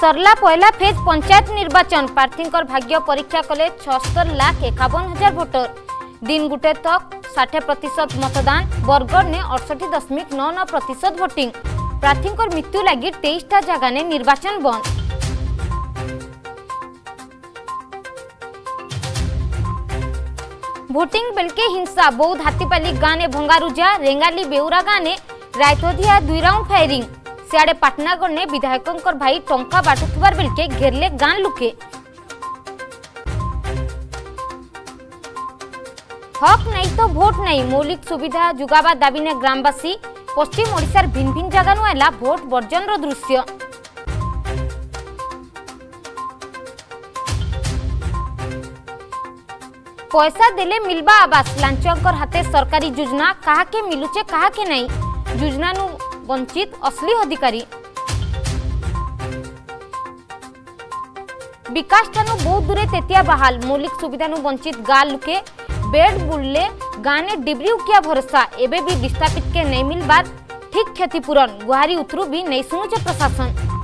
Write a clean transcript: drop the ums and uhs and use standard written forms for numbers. सरला पहला फेज पंचायत निर्वाचन प्रार्थी भाग्य परीक्षा कले 76,51,000 वोटर। दिन गुटे तक 60% मतदान। बरगढ़ ने 68.99% वोटिंग। प्रार्थी मृत्यु लगी 23 जगह ने निर्वाचन बंद। वोटिंग बेलके हिंसा बौद्ध हाथीपाली गाँव ने भंगारुजा रेंगाली बेउरा गाँव ने रायतोदिया 2 राउंड फायरिंग। सियाड़े पाटनागढ़ ने विधायकों भाई टंका बाटुथुवार बेलके घेरले गाँव लुके। हक नहीं तो भोट नहीं, मौलिक सुविधा जुगावा दाबी ने ग्रामवासी। पश्चिम ओडिशार भिन्न भिन्न जगह एला भोट बर्जन दृश्य। पैसा देले मिलबा आवास, लांचकर हाथे सरकारी योजना, कहा के मिलुचे कहा के नहीं, योजना नु वंचित असली अधिकारी। विकास ठानु बहुत दूरे तेतिया बहाल, मौलिक सुविधा नु वंचित गाल लुके। बेड बुल्ले गाने डिब्री उकिया भरोसा, एबे भी विस्थापित के नहीं मिलबार ठीक क्षतिपूरण, गुहारी उतरू भी नहीं सुनुचे प्रशासन।